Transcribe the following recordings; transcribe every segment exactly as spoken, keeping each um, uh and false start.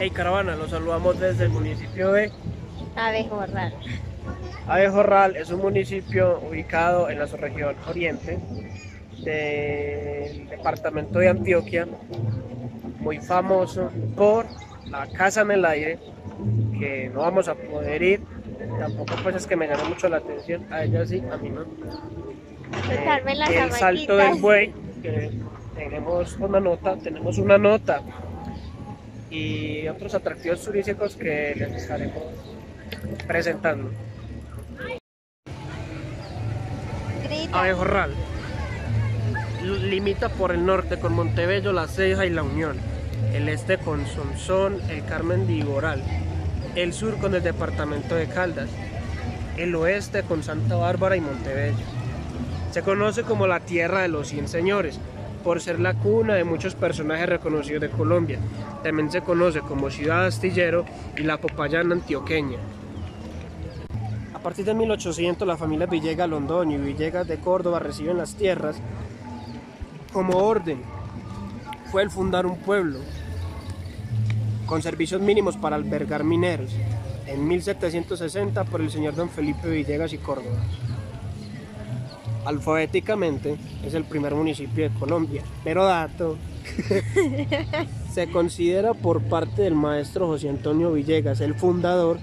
Ey Caravana, los saludamos desde el municipio de Abejorral. Abejorral es un municipio ubicado en la subregión oriente del departamento de Antioquia, muy famoso por la casa en el aire, que no vamos a poder ir, tampoco pues es que me llamó mucho la atención, a ella sí, a mí no. Eh, el salto del buey, que tenemos una nota, tenemos una nota y otros atractivos turísticos que les estaremos presentando. Abejorral limita por el norte con Montebello, La Ceja y La Unión, el este con Sonsón, El Carmen de Iboral, el sur con el departamento de Caldas, el oeste con Santa Bárbara y Montebello. Se conoce como la tierra de los cien señores por ser la cuna de muchos personajes reconocidos de Colombia. También se conoce como ciudad astillero y la popayana antioqueña. A partir de mil ochocientos, la familia Villegas Londoño y Villegas de Córdoba reciben las tierras como orden. Fue el fundar un pueblo con servicios mínimos para albergar mineros en mil setecientos sesenta por el señor don Felipe Villegas y Córdoba. Alfabéticamente es el primer municipio de Colombia, pero dato, se considera por parte del maestro José Antonio Villegas, el fundador,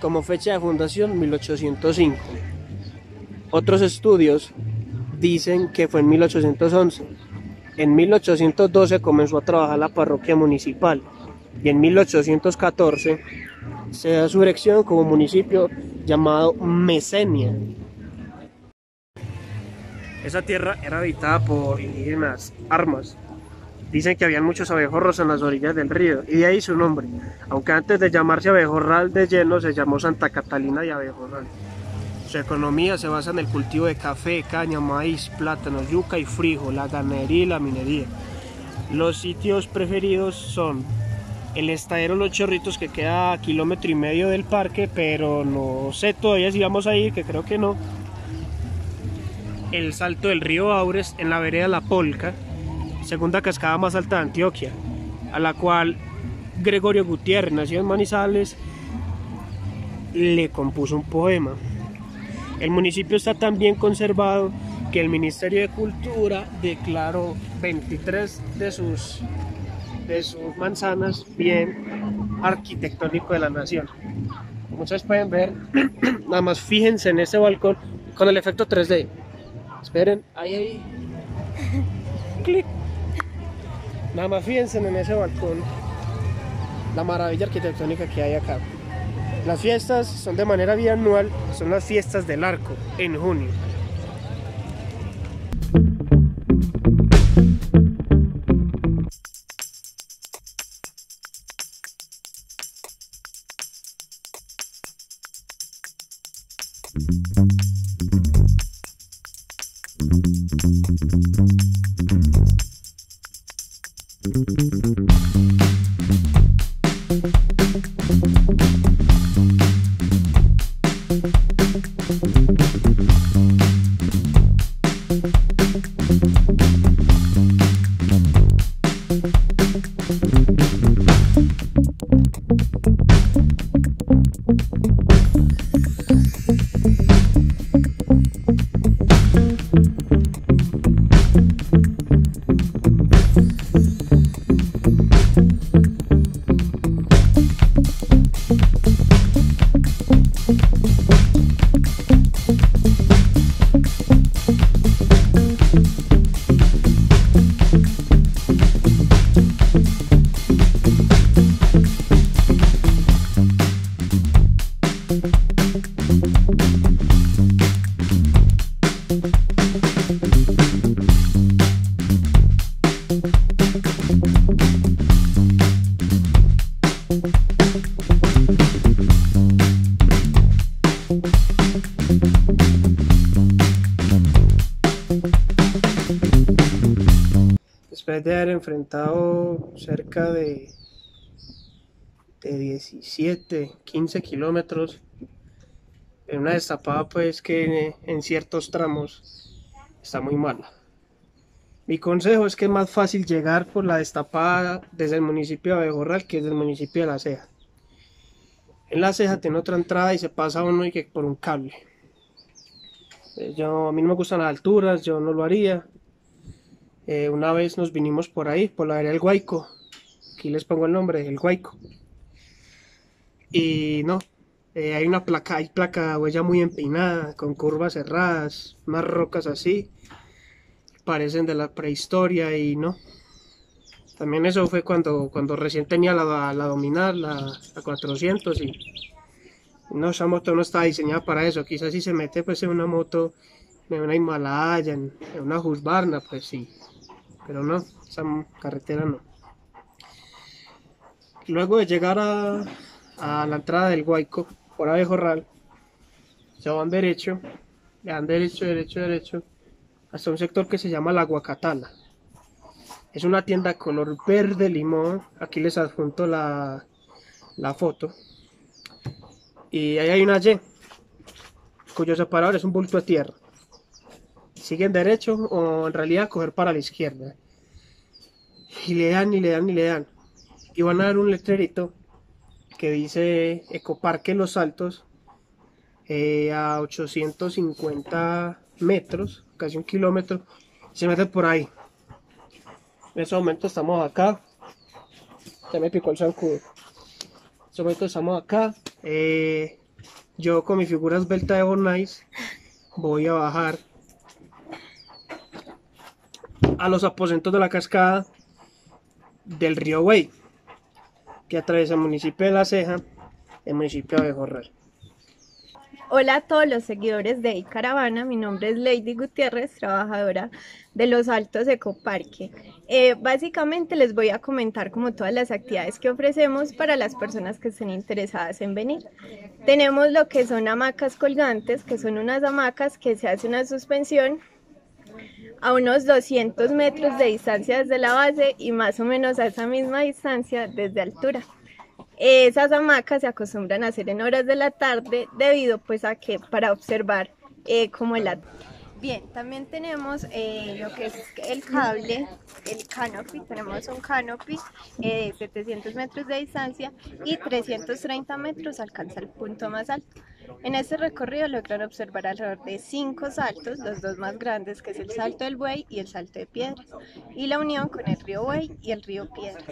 como fecha de fundación mil ochocientos cinco. Otros estudios dicen que fue en mil ochocientos once. En mil ochocientos doce comenzó a trabajar la parroquia municipal y en mil ochocientos catorce se da su erección como municipio llamado Mesenia. Esa tierra era habitada por indígenas Armas. Dicen que habían muchos abejorros en las orillas del río, y de ahí su nombre, aunque antes de llamarse Abejorral de lleno se llamó Santa Catalina de Abejorral. Su economía se basa en el cultivo de café, caña, maíz, plátano, yuca y frijol, la ganadería y la minería. Los sitios preferidos son el estadero Los Chorritos, que queda a kilómetro y medio del parque, pero no sé todavía si vamos a ir, que creo que no. El salto del río Aures en la vereda La Polca, segunda cascada más alta de Antioquia, a la cual Gregorio Gutiérrez, nacido en Manizales, le compuso un poema. El municipio está tan bien conservado que el Ministerio de Cultura declaró veintitrés de sus, de sus manzanas bien arquitectónico de la nación. Como ustedes pueden ver, nada más fíjense en ese balcón con el efecto tres D. Esperen, ahí, ahí. Clic. Nada más fíjense en ese balcón la maravilla arquitectónica que hay acá. Las fiestas son de manera bianual, son las fiestas del arco en junio. Después de haber enfrentado cerca de, de diecisiete, quince kilómetros en una destapada, pues que en ciertos tramos está muy mala. Mi consejo es que es más fácil llegar por la destapada desde el municipio de Abejorral que desde el municipio de La Ceja. En La Ceja tiene otra entrada y se pasa uno y que por un cable. Yo, a mí no me gustan las alturas, yo no lo haría. Eh, una vez nos vinimos por ahí, por la área del Guaico. Aquí les pongo el nombre, el Guaico. Y no, eh, hay una placa, hay placa de huella muy empinada, con curvas cerradas, unas rocas así. parecen de la prehistoria y no. También eso fue cuando, cuando recién tenía la, la dominar, la, la cuatrocientos, y no, esa moto no estaba diseñada para eso. Quizás si se mete pues en una moto, en una Himalaya, en, en una Husqvarna, pues sí, pero no, esa carretera no. Luego de llegar a, a la entrada del Guayco, por Abejorral, se van derecho, van derecho, derecho, derecho, hasta un sector que se llama La Guacatala. Es una tienda color verde limón, aquí les adjunto la, la foto. Y ahí hay una Y, cuyo separador es un bulto de tierra. Siguen derecho o en realidad coger para la izquierda. Y le dan, y le dan, y le dan. Y van a dar un letrerito que dice Ecoparque Los Saltos, eh, a ochocientos cincuenta metros, casi un kilómetro. Se meten por ahí. En ese momento estamos acá, ya me picó el zancudo. En ese momento estamos acá, eh, yo con mi figura esbelta de Born Ice voy a bajar a los aposentos de la cascada del río Buey, que atraviesa el municipio de La Ceja, el municipio de Abejorral. Hola a todos los seguidores de Ey Caravana, mi nombre es Lady Gutiérrez, trabajadora de Los Altos Ecoparque. Eh, básicamente les voy a comentar como todas las actividades que ofrecemos para las personas que estén interesadas en venir. Tenemos lo que son hamacas colgantes, que son unas hamacas que se hace una suspensión a unos doscientos metros de distancia desde la base y más o menos a esa misma distancia desde altura. Esas hamacas se acostumbran a hacer en horas de la tarde debido pues a que para observar eh, como el atardecer. Bien, también tenemos eh, lo que es el cable, el canopy, tenemos un canopy eh, de setecientos metros de distancia y trescientos treinta metros alcanza el punto más alto. En este recorrido logran observar alrededor de cinco saltos, los dos más grandes que es el Salto del Buey y el Salto de Piedras, y la unión con el río Buey y el río Piedras.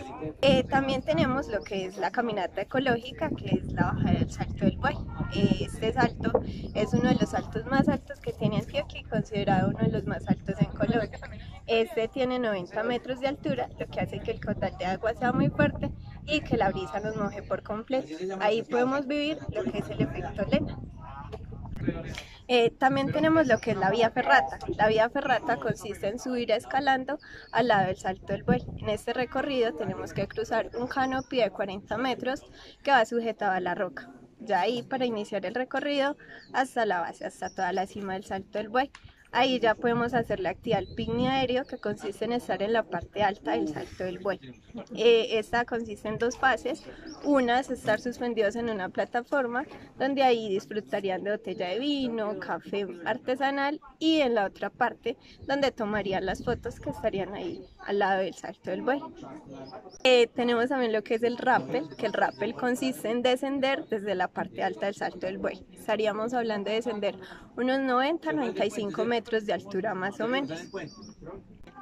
Eh, también tenemos lo que es la caminata ecológica, que es la bajada del Salto del Buey. Eh, este salto es uno de los saltos más altos que tiene Antioquia, considerado uno de los más altos en Colombia. Este tiene noventa metros de altura, lo que hace que el caudal de agua sea muy fuerte y que la brisa nos moje por completo. Ahí podemos vivir lo que es el efecto lena. Eh, también tenemos lo que es la vía ferrata. La vía ferrata consiste en subir escalando al lado del Salto del Buey. En este recorrido tenemos que cruzar un canopy de cuarenta metros que va sujetado a la roca. Ya ahí para iniciar el recorrido hasta la base, hasta toda la cima del Salto del Buey. Ahí ya podemos hacer la actividad del picnic aéreo, que consiste en estar en la parte alta del Salto del Buey. Eh, esta consiste en dos fases. Una es estar suspendidos en una plataforma, donde ahí disfrutarían de botella de vino, café artesanal, y en la otra parte, donde tomarían las fotos que estarían ahí al lado del Salto del Buey. Eh, tenemos también lo que es el rappel, que el rappel consiste en descender desde la parte alta del Salto del Buey. Estaríamos hablando de descender unos noventa a noventa y cinco metros de altura más o menos.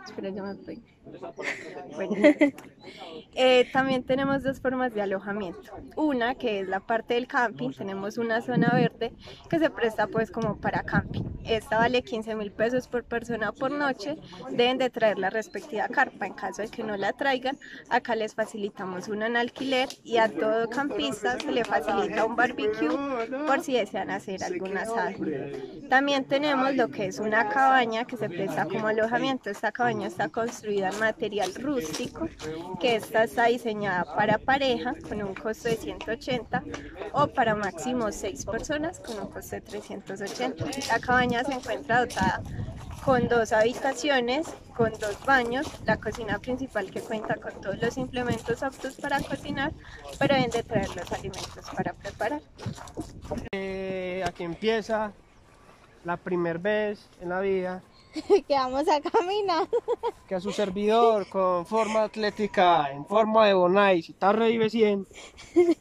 Espera, yo me pego. Bueno. eh, también tenemos dos formas de alojamiento. Una que es la parte del camping, tenemos una zona verde que se presta pues como para camping. Esta vale quince mil pesos por persona por noche, deben de traer la respectiva carpa. En caso de que no la traigan, acá les facilitamos una en alquiler, y a todo campista se le facilita un barbecue por si desean hacer algún asado. También tenemos lo que es una cabaña que se presta como alojamiento. Esta cabaña está construida en material rústico, que esta está diseñada para pareja con un costo de ciento ochenta, o para máximo seis personas con un costo de trescientos ochenta. La cabaña se encuentra dotada con dos habitaciones, con dos baños, la cocina principal que cuenta con todos los implementos aptos para cocinar, pero deben de traer los alimentos para preparar. Eh, aquí empieza la primera vez en la vida que vamos a caminar. Que a su servidor, con forma atlética, en forma de Born Ice, si está revive cien,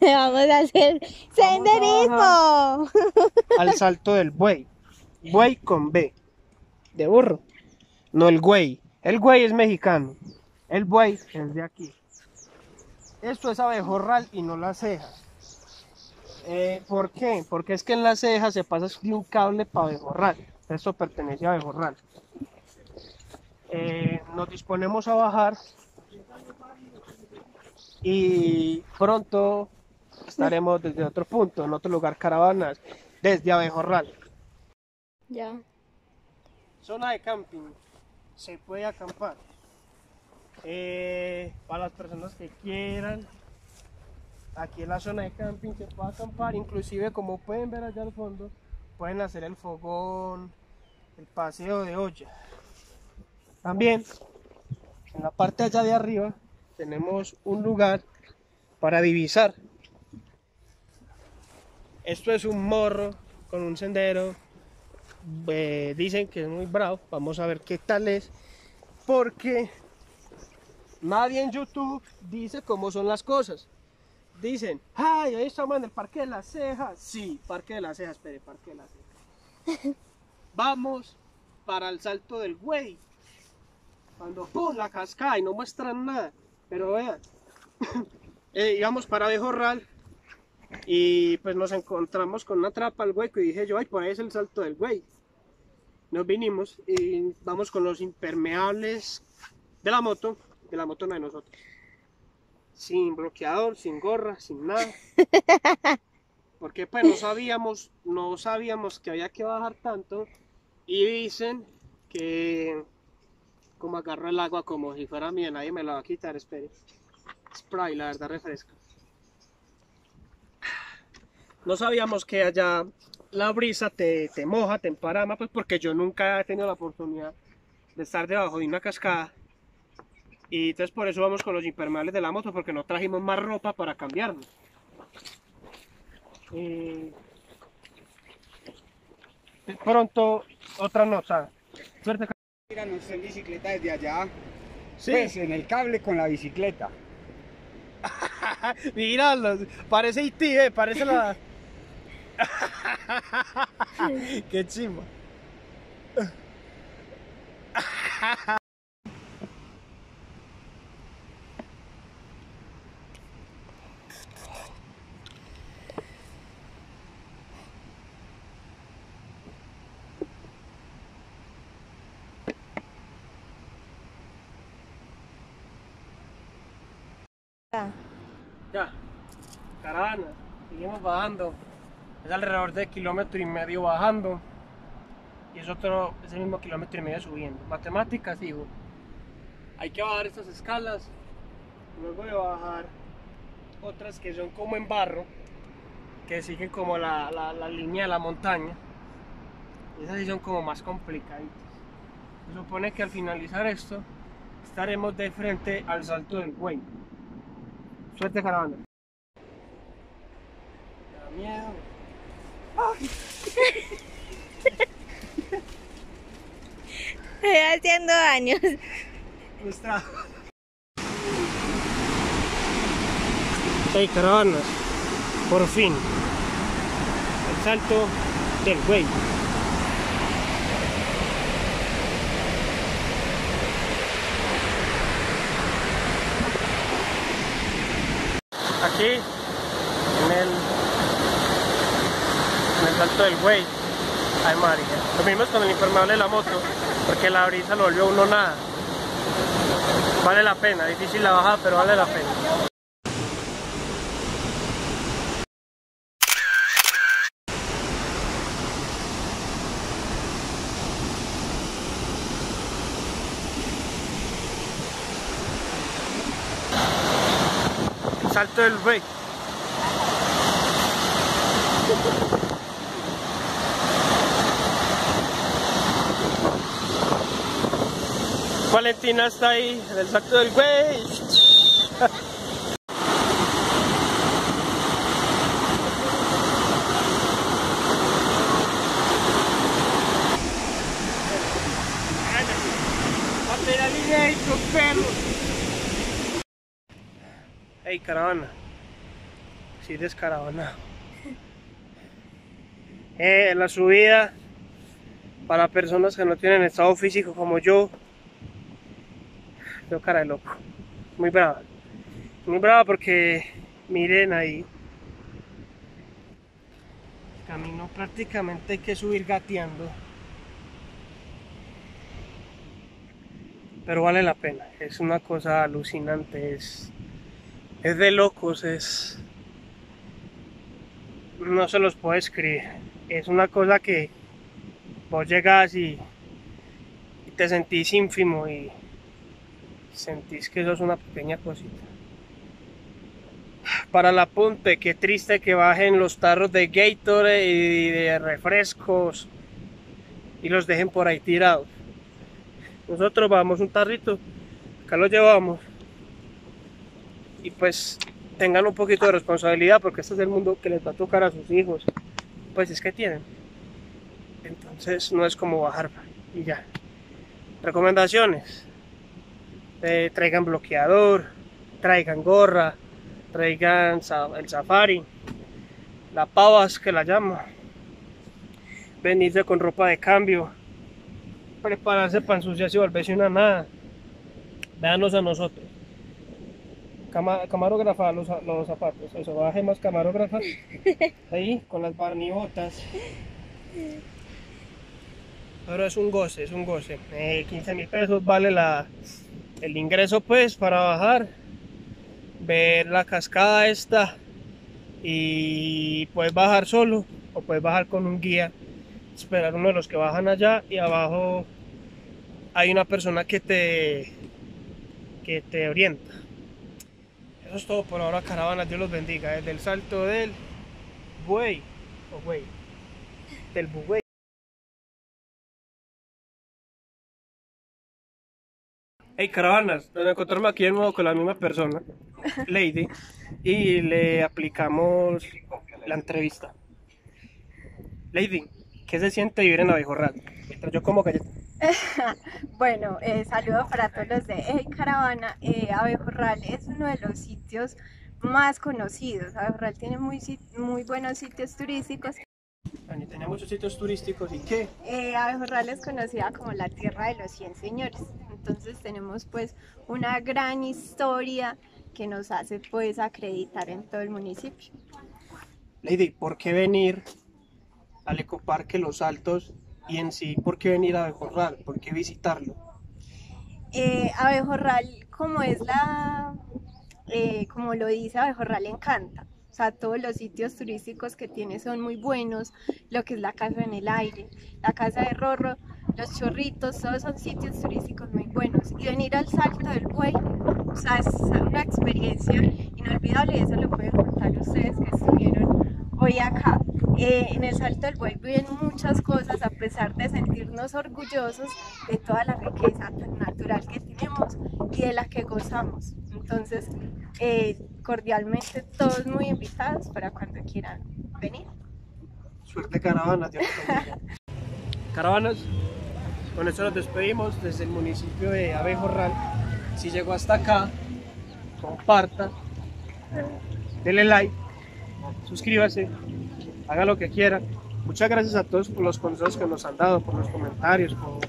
vamos a hacer senderismo al Salto del Buey. Buey con B, de burro, no el güey. El güey es mexicano, el buey es de aquí. Esto es Abejorral y no La Ceja. Eh, ¿Por qué? Porque es que en La Ceja se pasa de un cable para Abejorral. Esto pertenece a Abejorral. eh, nos disponemos a bajar y pronto estaremos desde otro punto, en otro lugar, caravanas, desde Abejorral. Ya. Zona de camping, se puede acampar. Eh, para las personas que quieran, aquí en la zona de camping se puede acampar, inclusive como pueden ver allá al fondo, pueden hacer el fogón, el paseo de olla. También, en la parte allá de arriba, tenemos un lugar para divisar. Esto es un morro con un sendero, eh, dicen que es muy bravo, vamos a ver qué tal es, porque nadie en YouTube dice cómo son las cosas. Dicen, ay, ahí estamos en el Parque de las Cejas. Sí, Parque de las Cejas, espere, Parque de las Cejas. Vamos para el Salto del Buey. Cuando ¡pum! La cascada y no muestran nada. Pero vean, eh, íbamos para Abejorral y pues nos encontramos con una trapa al hueco y dije yo, ay, por ahí es el Salto del Buey. Nos vinimos y vamos con los impermeables de la moto, de la moto no de nosotros. Sin bloqueador, sin gorra, sin nada. Porque pues no sabíamos, no sabíamos que había que bajar tanto. Y dicen que como agarro el agua como si fuera mía, nadie me la va a quitar, espere. Spray, la verdad refresca. No sabíamos que allá la brisa te, te moja, te emparama, pues porque yo nunca he tenido la oportunidad de estar debajo de una cascada. Y entonces por eso vamos con los impermeables de la moto, porque no trajimos más ropa para cambiarnos. Eh, pronto, otra nota. Suerte. Míranos en bicicleta desde allá. Sí. Pues en el cable con la bicicleta. Míralos, parece Haití, eh, parece la... Qué chimba. Ya, caravana, seguimos bajando, es alrededor de kilómetro y medio bajando y es otro, es el mismo kilómetro y medio subiendo. Matemáticas, hijo, hay que bajar estas escalas, luego de bajar otras que son como en barro, que siguen como la, la, la línea de la montaña, esas sí son como más complicaditas. Se supone que al finalizar esto estaremos de frente al Salto del Buey. Suerte, caravana. Me da miedo. Ay. Estoy haciendo daños. Nuestra. Hey, caravanas. Por fin. El Salto del Buey. Aquí, en el, en el Salto del Buey, ay María, lo mismo es con el impermeable de la moto, porque la brisa lo volvió uno nada. Vale la pena, difícil la bajada, pero vale la pena. Salto del Buey. Valentina está ahí en el Salto del Buey. Ey, caravana, sí, descaravana. Eh, la subida para personas que no tienen estado físico como yo, yo cara de loco, muy brava, muy brava porque miren ahí, el camino prácticamente hay que subir gateando. pero vale la pena, es una cosa alucinante, es, es de locos, es, no se los puedo escribir, es una cosa que vos llegas y, y te sentís ínfimo y sentís que eso es una pequeña cosita. Para el apunte, qué triste que bajen los tarros de Gatorade y de refrescos y los dejen por ahí tirados. Nosotros vamos un tarrito, acá lo llevamos, y pues tengan un poquito de responsabilidad, porque este es el mundo que les va a tocar a sus hijos, pues es que tienen. Entonces no es como bajar y ya. Recomendaciones, eh, traigan bloqueador, traigan gorra, traigan el safari, la pavas que la llama, venirse con ropa de cambio, prepararse para ensuciarse y volverse una nada. Véanos a nosotros. Cama, camarógrafa los, los zapatos, eso, baje más camarógrafas, ahí, con las barnibotas. Pero es un goce, es un goce. Eh, quince mil pesos vale la, el ingreso, pues, para bajar, ver la cascada esta, y puedes bajar solo o puedes bajar con un guía, esperar uno de los que bajan allá, y abajo hay una persona que te, que te orienta. Eso es todo por ahora, caravanas, Dios los bendiga. Desde el Salto del Buey, o Buey, del Buey. Hey caravanas, nos encontramos aquí de nuevo con la misma persona, Lady, y le aplicamos la entrevista. Lady, ¿qué se siente vivir en Abejorral? Mientras yo como galleta. Bueno, eh, saludos para todos los de Ey Caravana. eh, Abejorral es uno de los sitios más conocidos. Abejorral tiene muy, muy buenos sitios turísticos. Bueno, tenía muchos sitios turísticos, ¿y qué? Eh, Abejorral es conocida como la tierra de los cien señores. Entonces tenemos pues una gran historia que nos hace pues acreditar en todo el municipio. Lady, ¿por qué venir al Ecoparque Los Saltos y en sí por qué venir a Abejorral? ¿Por qué visitarlo? Eh, Abejorral, como es la, eh, como lo dice, Abejorral encanta. O sea, todos los sitios turísticos que tiene son muy buenos, lo que es la casa en el aire, la casa de Rorro, los chorritos, todos son sitios turísticos muy buenos. Y venir al Salto del Buey, o sea, es una experiencia inolvidable, y eso lo pueden contar ustedes que estuvieron hoy acá. Eh, en el Salto del Buey viven muchas cosas, a pesar de sentirnos orgullosos de toda la riqueza tan natural que tenemos y de la que gozamos. Entonces, eh, cordialmente todos muy invitados para cuando quieran venir. Suerte caravanas, Dios te bendiga. Caravanas, con esto nos despedimos desde el municipio de Abejorral. Si llegó hasta acá, comparta, denle like, suscríbase, haga lo que quiera. Muchas gracias a todos por los consejos que nos han dado, por los comentarios, por,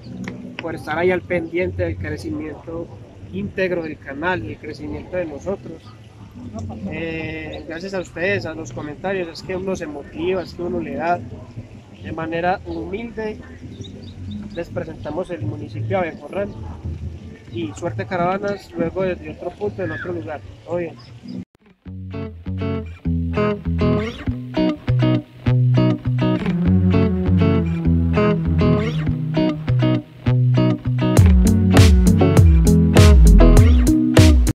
por estar ahí al pendiente del crecimiento íntegro del canal y el crecimiento de nosotros. Eh, gracias a ustedes, a los comentarios, es que uno se motiva, es que uno le da. De manera humilde les presentamos el municipio de Abejorral, y suerte caravanas, luego desde otro punto, en otro lugar. Oye.